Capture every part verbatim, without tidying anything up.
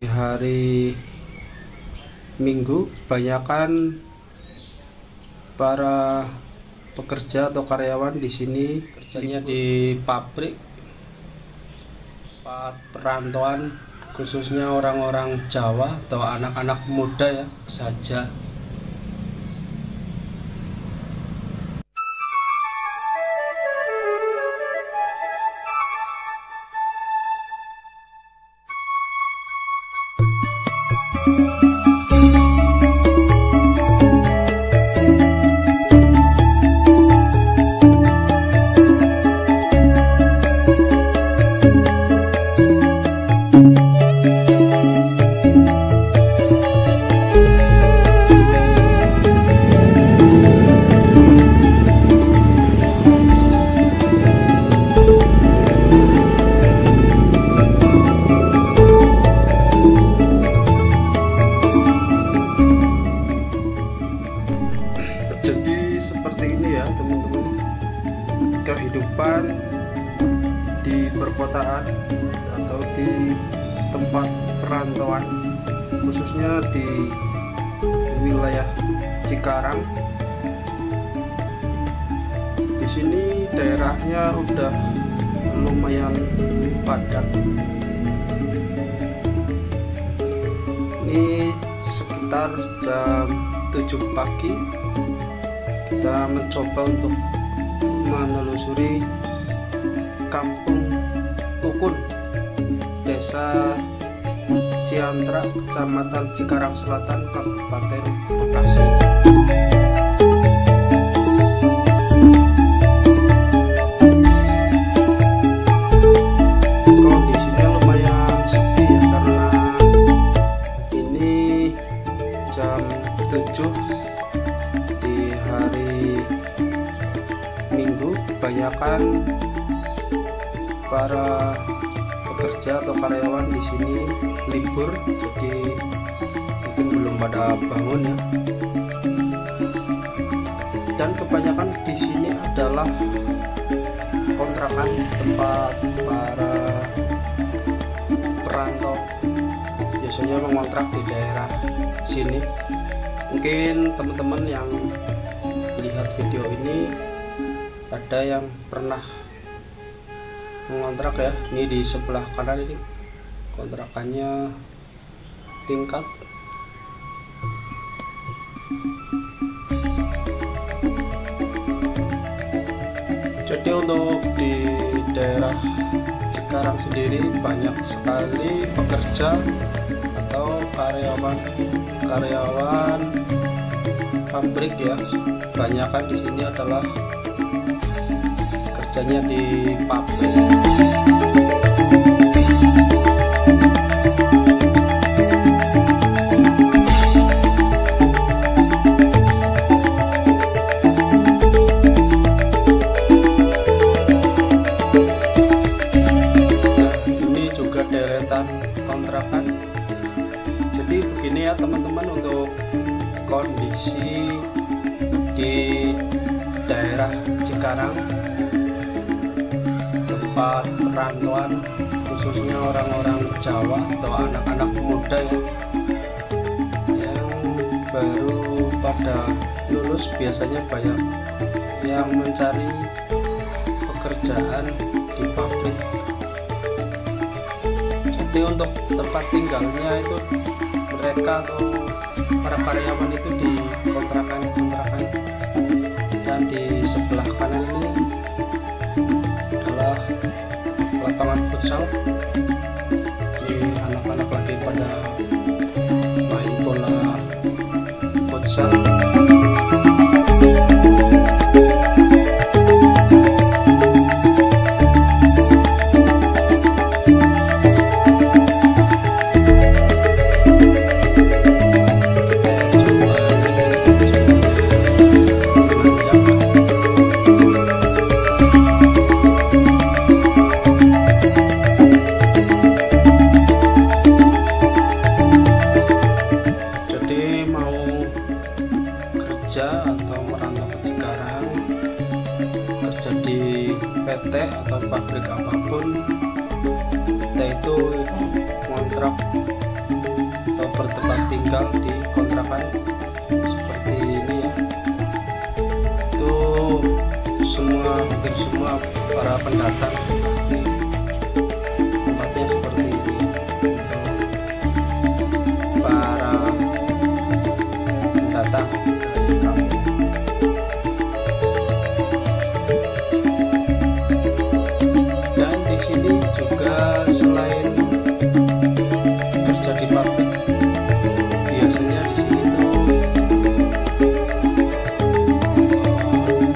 Di hari Minggu, banyakan para pekerja atau karyawan di sini kerjanya di pabrik, perantauan, khususnya orang-orang Jawa atau anak-anak muda ya saja. Kehidupan di perkotaan atau di tempat perantauan, khususnya di wilayah Cikarang. Di sini daerahnya udah lumayan padat. Ini sekitar jam tujuh pagi kita mencoba untuk menelusuri kampung Ukun, Desa Ciantra, Kecamatan Cikarang Selatan, Kabupaten Bekasi. Kebanyakan para pekerja atau karyawan di sini libur, jadi mungkin belum pada bangun ya. Dan kebanyakan di sini adalah kontrakan tempat para perantau, biasanya mengontrak di daerah sini. Mungkin teman-teman yang melihat video ini ada yang pernah mengontrak ya. Ini di sebelah kanan ini kontrakannya tingkat. Jadi untuk di daerah Cikarang sendiri banyak sekali pekerja atau karyawan karyawan pabrik ya. Kebanyakan di sini adalah kerjanya di pabrik. Nah, ini juga deretan kontrakan. Jadi begini ya teman-teman untuk kondisi di daerah Cikarang, tempat perantauan, khususnya orang-orang Jawa atau anak-anak muda ya, yang baru pada lulus. Biasanya banyak yang mencari pekerjaan di pabrik. Jadi untuk tempat tinggalnya itu mereka atau para karyawan itu di kontrakan-kontrakan. Dan di sebelah kanan ini lapangan futsal, di anak-anak lagi pada main bola futsal. tinggal di kontrakan seperti ini ya. Itu semua, hampir semua para pendatang ini tempatnya seperti ini. Para pendatang dari kampung. Dan di sini juga selain kerja di pabrik, biasanya di sini tuh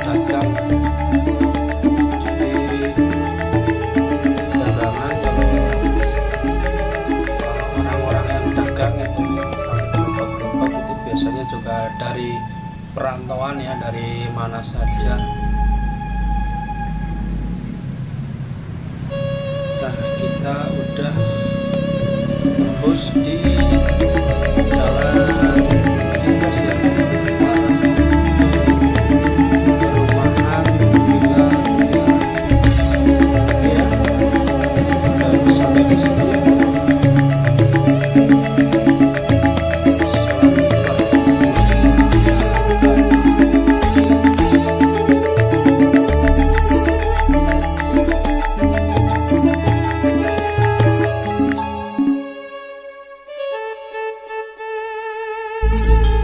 dagang. Jadi dagangan, kalau orang-orang yang dagang itu gerobak-gerobak itu biasanya juga dari perantauan ya, dari mana saja. Nah, kita udah tembus di jalan Desa Ciantra. We'll be right back.